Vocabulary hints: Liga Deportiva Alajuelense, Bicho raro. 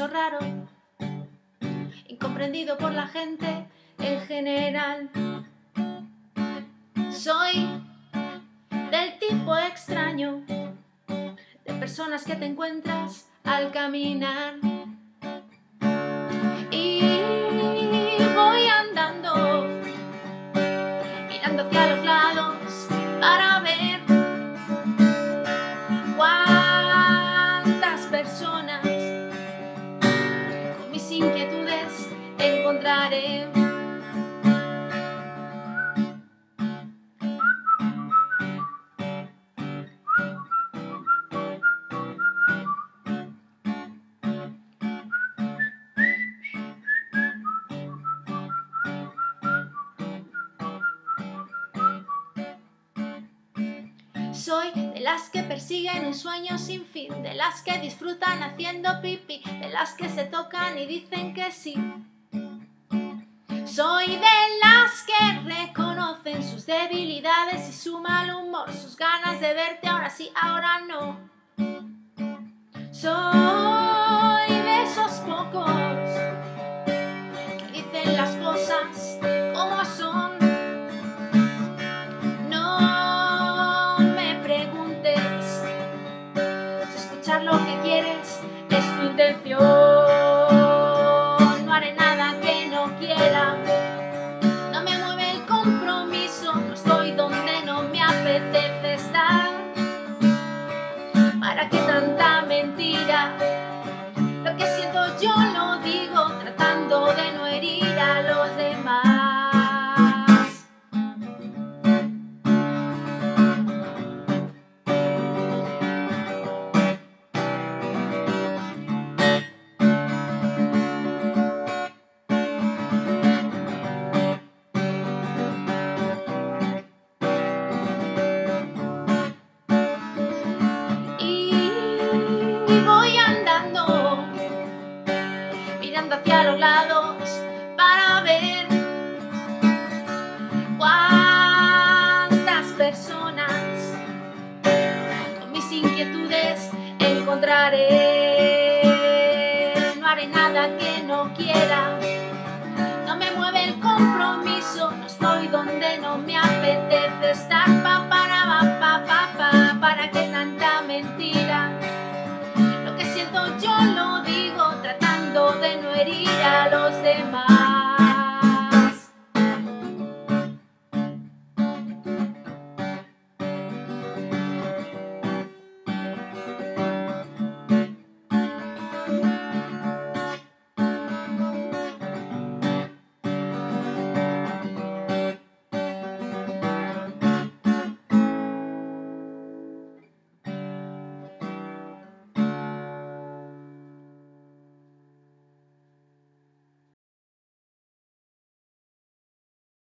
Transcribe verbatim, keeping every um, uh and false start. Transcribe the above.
bicho raro, incomprendido por la gente en general. Soy del tipo extraño, de personas que te encuentras al caminar. Y voy andando, mirando hacia los lados para ver cuántas personas con mis inquietudes encontraré. Soy de las que persiguen un sueño sin fin, de las que disfrutan haciendo pipí, de las que se tocan y dicen que sí. Soy de las que reconocen sus debilidades y su mal humor, sus ganas de verte ahora sí, ahora no. Soy de esos pocos que dicen las cosas como son. Lo que quieres es tu intención. No haré nada que no quiera. No me mueve el compromiso. No estoy donde no me apetece estar. ¿Para qué tanta mentira? Lo que siento yo lo digo, tratando de no herir a los demás. Hacia los lados para ver cuántas personas con mis inquietudes encontraré. No haré nada que no quiera, no me mueve el compromiso, no estoy donde no me apetece estar. Pa, para, pa, pa, pa, ¿para qué tanta mentira?